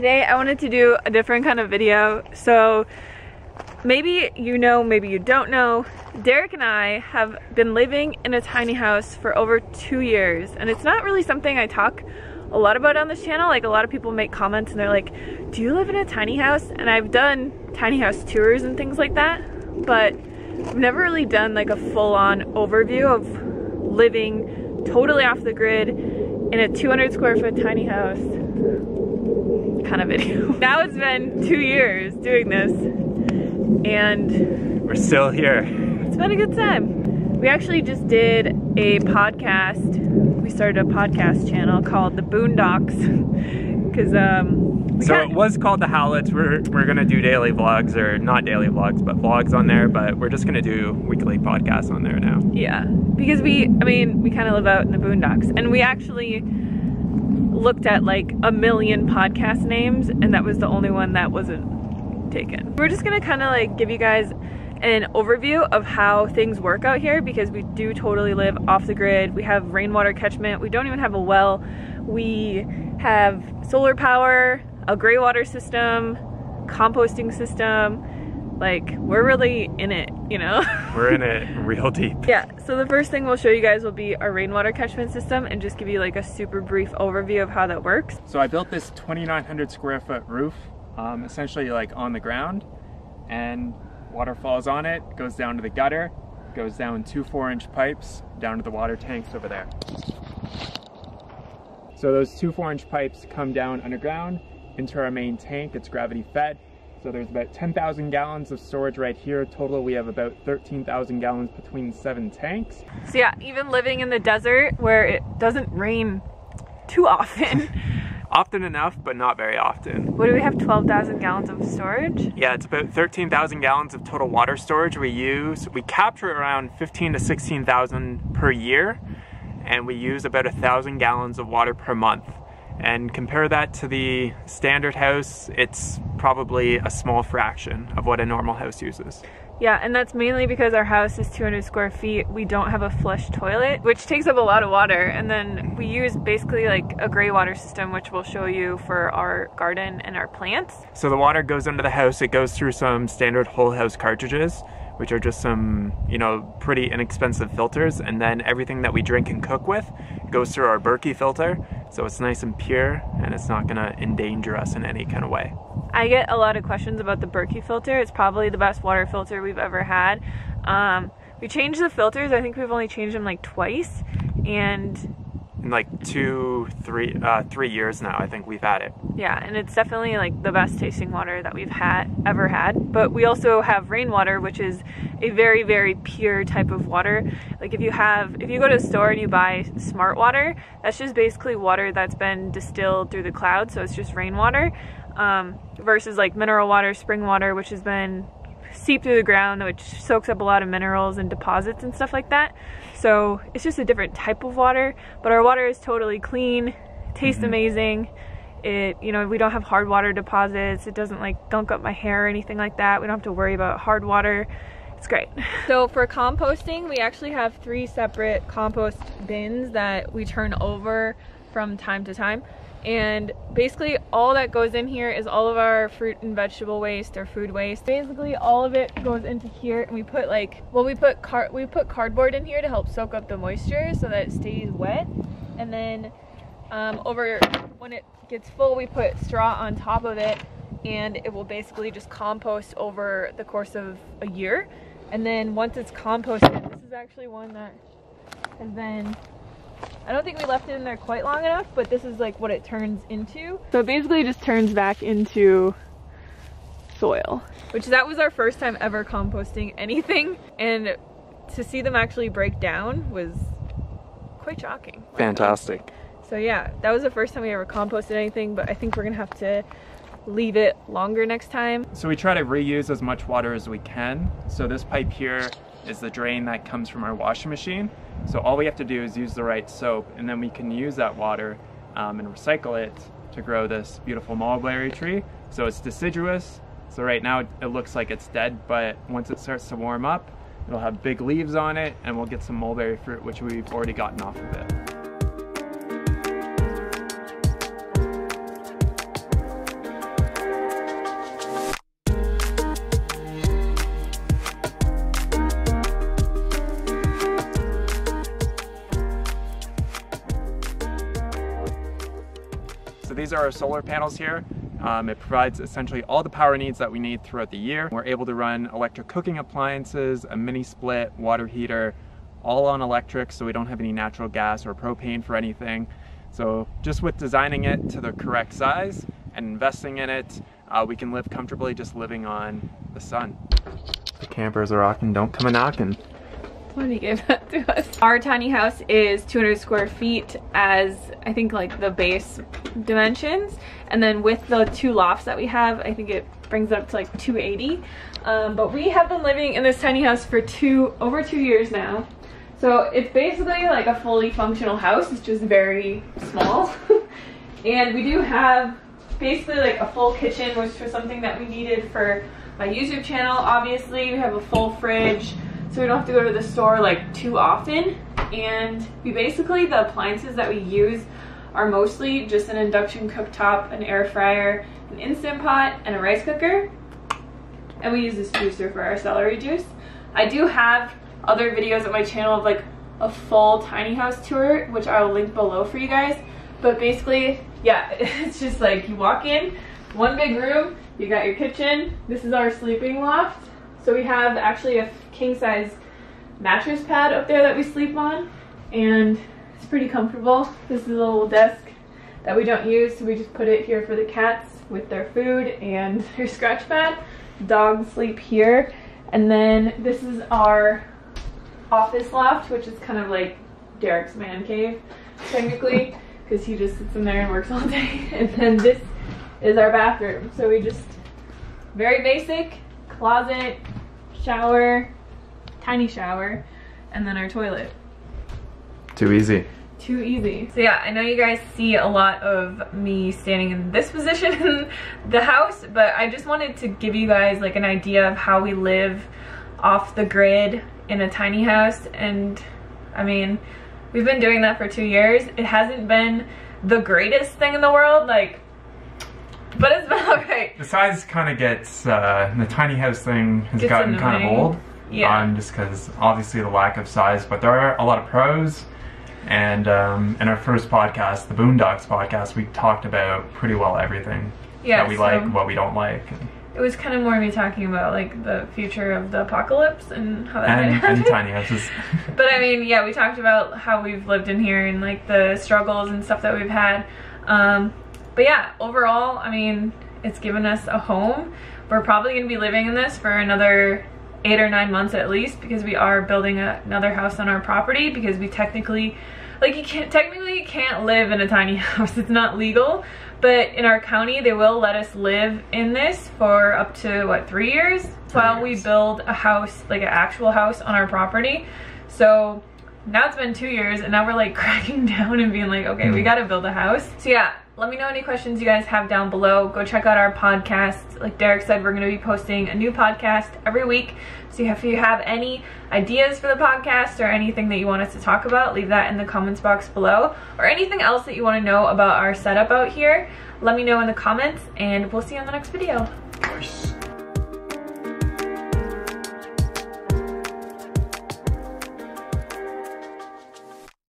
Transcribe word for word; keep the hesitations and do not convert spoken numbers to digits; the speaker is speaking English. Today I wanted to do a different kind of video. So maybe you know, maybe you don't know, Derek and I have been living in a tiny house for over two years. And it's not really something I talk a lot about on this channel. Like, a lot of people make comments and they're like, do you live in a tiny house? And I've done tiny house tours and things like that, but I've never really done like a full-on overview of living totally off the grid in a two hundred square foot tiny house kind of video. Now it's been two years doing this and we're still here. It's been a good time. We actually just did a podcast. We started a podcast channel called The Boondocks because um so it was called The Howlets. We're we're gonna do daily vlogs, or not daily vlogs, but vlogs on there, but we're just gonna do weekly podcasts on there now. Yeah, because we, I mean, we kind of live out in the boondocks, and we actually looked at like a million podcast names, and that was the only one that wasn't taken. We're just gonna kind of like give you guys an overview of how things work out here, because we do totally live off the grid. We have rainwater catchment. We don't even have a well. We have solar power, a gray water system, composting system. Like, we're really in it, you know? We're in it real deep. Yeah, so the first thing we'll show you guys will be our rainwater catchment system, and just give you like a super brief overview of how that works. So I built this twenty-nine hundred square foot roof, um, essentially like on the ground, and water falls on it, goes down to the gutter, goes down two four inch pipes, down to the water tanks over there. So those two four inch pipes come down underground into our main tank. It's gravity fed. So there's about ten thousand gallons of storage right here. Total, we have about thirteen thousand gallons between seven tanks. So yeah, even living in the desert where it doesn't rain too often. Often enough, but not very often. What do we have, twelve thousand gallons of storage? Yeah, it's about thirteen thousand gallons of total water storage we use. We capture around fifteen to sixteen thousand per year, and we use about one thousand gallons of water per month. And compare that to the standard house, it's probably a small fraction of what a normal house uses. Yeah, and that's mainly because our house is two hundred square feet. We don't have a flush toilet, which takes up a lot of water. And then we use basically like a gray water system, which we'll show you for our garden and our plants. So the water goes into the house. It goes through some standard whole house cartridges, which are just some, you know, pretty inexpensive filters. And then everything that we drink and cook with goes through our Berkey filter. So it's nice and pure, and it's not gonna endanger us in any kind of way. I get a lot of questions about the Berkey filter. It's probably the best water filter we've ever had. Um, we changed the filters. I think we've only changed them like twice, and in like two, three, uh, three years now, I think we've had it. Yeah, and it's definitely like the best tasting water that we've had ever had. But we also have rainwater, which is a very, very pure type of water. Like, if you have, if you go to a store and you buy smart water, that's just basically water that's been distilled through the cloud, so it's just rainwater. Um, versus like mineral water, spring water, which has been seeped through the ground, which soaks up a lot of minerals and deposits and stuff like that. So it's just a different type of water, but our water is totally clean, tastes mm-hmm. amazing. It, you know, we don't have hard water deposits. It doesn't like gunk up my hair or anything like that. We don't have to worry about hard water. It's great. So for composting, we actually have three separate compost bins that we turn over from time to time. And basically all that goes in here is all of our fruit and vegetable waste or food waste. Basically all of it goes into here, and we put like, well, we put car we put cardboard in here to help soak up the moisture so that it stays wet. And then um, over when it gets full, we put straw on top of it, and it will basically just compost over the course of a year. And then once it's composted, this is actually one that has been, I don't think we left it in there quite long enough, but this is like what it turns into. So it basically just turns back into soil, which that was our first time ever composting anything. And to see them actually break down was quite shocking. Fantastic. So yeah, that was the first time we ever composted anything, but I think we're gonna have to leave it longer next time. So we try to reuse as much water as we can. So this pipe here is the drain that comes from our washing machine. So all we have to do is use the right soap, and then we can use that water um, and recycle it to grow this beautiful mulberry tree. So it's deciduous. So right now it looks like it's dead, but once it starts to warm up, it'll have big leaves on it, and we'll get some mulberry fruit, which we've already gotten off of it. These are our solar panels here. Um, it provides essentially all the power needs that we need throughout the year. We're able to run electric cooking appliances, a mini split, water heater, all on electric, so we don't have any natural gas or propane for anything. So just with designing it to the correct size and investing in it, uh, we can live comfortably just living on the sun. The campers are rocking, don't come a knocking. Somebody gave that to us. Our tiny house is two hundred square feet as I think like the base dimensions, and then with the two lofts that we have, I think it brings it up to like two eighty. Um, but we have been living in this tiny house for two over two years now. So it's basically like a fully functional house. It's just very small. And we do have basically like a full kitchen, which was something that we needed for my YouTube channel, obviously. We have a full fridge, so we don't have to go to the store like too often. And we basically, the appliances that we use are mostly just an induction cooktop, an air fryer, an Instant Pot, and a rice cooker. And we use this juicer for our celery juice. I do have other videos on my channel of like a full tiny house tour, which I'll link below for you guys. But basically, yeah, it's just like you walk in, one big room, you got your kitchen. This is our sleeping loft. So we have actually a king-size mattress pad up there that we sleep on, and it's pretty comfortable. This is a little desk that we don't use, so we just put it here for the cats with their food and their scratch pad. Dogs sleep here. And then this is our office loft, which is kind of like Derek's man cave, technically, because he just sits in there and works all day. And then this is our bathroom. So we just, very basic, closet, shower, tiny shower, and then our toilet. Too easy. Too easy. So yeah, I know you guys see a lot of me standing in this position in the house, but I just wanted to give you guys like an idea of how we live off the grid in a tiny house. And I mean, we've been doing that for two years. It hasn't been the greatest thing in the world, like, but it's been alright. The size kind of gets, uh, the tiny house thing has gets gotten annoying. Kind of old. Yeah. Um, just because obviously the lack of size, but there are a lot of pros. And um, in our first podcast, the Boondocks podcast, we talked about pretty well everything yeah, that we so like, what we don't like. It was kind of more me talking about like the future of the apocalypse and how that and, and tiny houses. But I mean, yeah, we talked about how we've lived in here and like the struggles and stuff that we've had. Um, but yeah, overall, I mean, it's given us a home. We're probably going to be living in this for another eight or nine months at least, because we are building a, another house on our property, because we technically, like you can't, technically you can't live in a tiny house. It's not legal, but in our county, they will let us live in this for up to, what, three years? While we build a house, like an actual house on our property. So now it's been two years and now we're like cracking down and being like, okay, mm-hmm. we gotta build a house. So yeah, let me know any questions you guys have down below. Go check out our podcast. Like Derek said, we're going to be posting a new podcast every week. So if you have any ideas for the podcast or anything that you want us to talk about, leave that in the comments box below. Or anything else that you want to know about our setup out here, let me know in the comments, and we'll see you on the next video.